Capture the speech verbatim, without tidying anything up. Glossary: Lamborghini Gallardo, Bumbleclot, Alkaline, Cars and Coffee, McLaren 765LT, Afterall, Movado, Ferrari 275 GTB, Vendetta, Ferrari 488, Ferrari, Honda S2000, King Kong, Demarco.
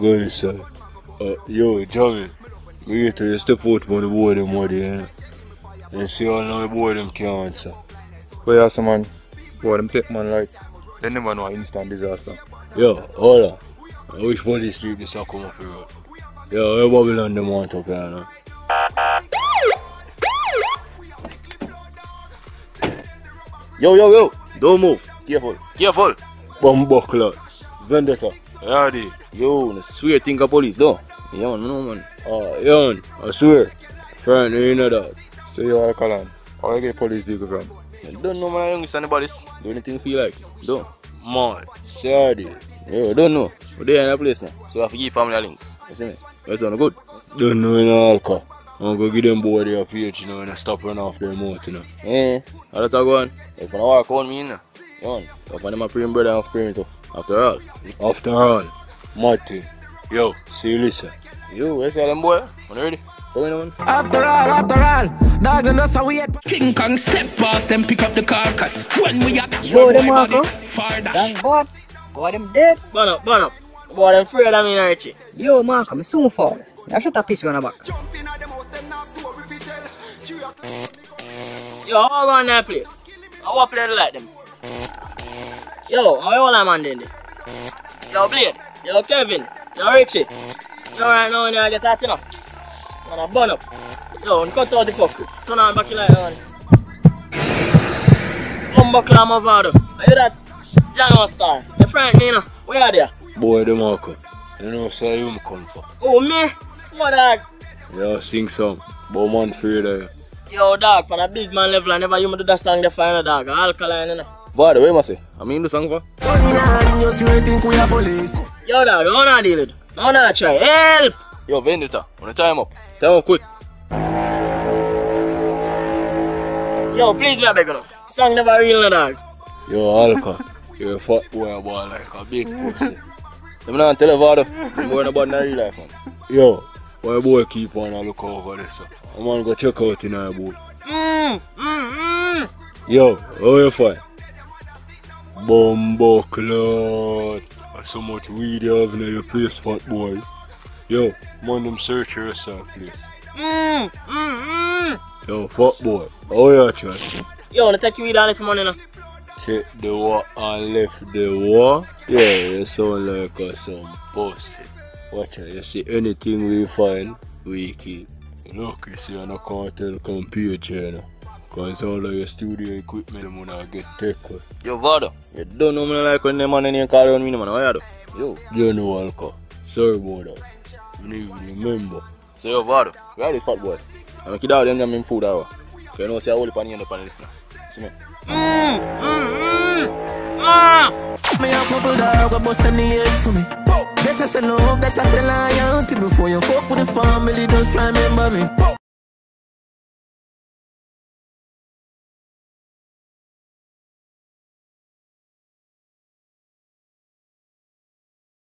Good, sir. Uh, yo, Johnny, we get to just step out on the board them out there, you know? See how now the board them can't answer. But yeah, so man, boy, them take man like, they never know an instant disaster. Yo, hold on. I wish body sleep this will come up here. Yo, where Babylon them want up here now? Yo, yo, yo, don't move. Careful, careful. Bomb buckler. Vendetta. Yardy. Yo, I swear think of police though. Yo, no, man. Oh, yo, I swear. Friend, you know that. So, yo, Alkaline, how you get police vehicle from? I don't know, man. I don't understand the bodies. Do anything feel like. Don't. Man. Yardy. Yo, I don't know. We're there in the place now. So, I have to give family a link. You see me? That's not good. Don't know, you know, Alka. I'm going to give them boy their page, you know, and I stop running off their mouth, you know. Eh, how that go on? If I walk on me, you know. Yo, I find my praying brother and praying too. After all. After all. Martin. Yo, see you listen. Yo, let's get them boy. When you ready? Come in, man. After all, after all. Dog and us are weird. King Kong step past them, pick up the carcass. When we are dash, yo, them are good. Dang, boy. Boy, them dead. Burn up, burn up. Boy, them afraid of me, Richie. Yo, Marco, I'm soon fall. I shut up, piece on the back. Yo, how on that place? I want to play like them. Yo, how you all that man doing there? Yo, Blade. Yo, Kevin. Yo, Richie. Yo, right now, you get that enough. You want to burn up. Yo, cut out the cup. Turn on back in like that. Humbuckle and Movado. I hear that John Star. Your friend, Nina. Where are they? Boy, Demarco. You know, say you come for. Oh, me? What, dog? Yo, sing some. But man, free there. Yo, dog, for a big man level, I never you do that song, the final dog. Alkaline, you know. What, where must I? I mean, the song for. Yo, dog, how not deal it? How not try? Help! Yo, Vendetta, on the time up. Time up quick. Yo, please, me a beg you now. Song never real, no, dog. Yo, Alka. You're a fat boy, boy, like a big pussy. Them not tell you about them going about that real life, man. Yo, why boy keep on and look over this? I'm gonna go check out in our boy. Mmm, mmm, mmm. Yo, how you find? Bumbleclot. So much weed you have in your place, fat boy. Yo, man, them search yourself, please. Mmm, mmm, mmm. Yo, fat boy, how you trying? Yo, I take you weed on it for money now. Check the war and left the war. Yeah, you sound like a some pussy. Watch out, you see anything we find, we keep. Look, you see, I no can't tell computer now. Cause all of your studio equipment, I'm gonna get taken. Yo, Vado, you don't know me like when them man and you call on me, man. Why you do? Yo, you know, Alka. Sorry about that. You need to remember. So, yo, Vado, where are the fat boy? I'm gonna kid out them, them in food hour. So, you know, see, I hold the pan in the panel, listen. See me? Mmm, mmm, mmm, ah! Me a couple dog, I bust any head for me. Better sell love, better sell loyalty. Before you fuck with the family, just try remember me.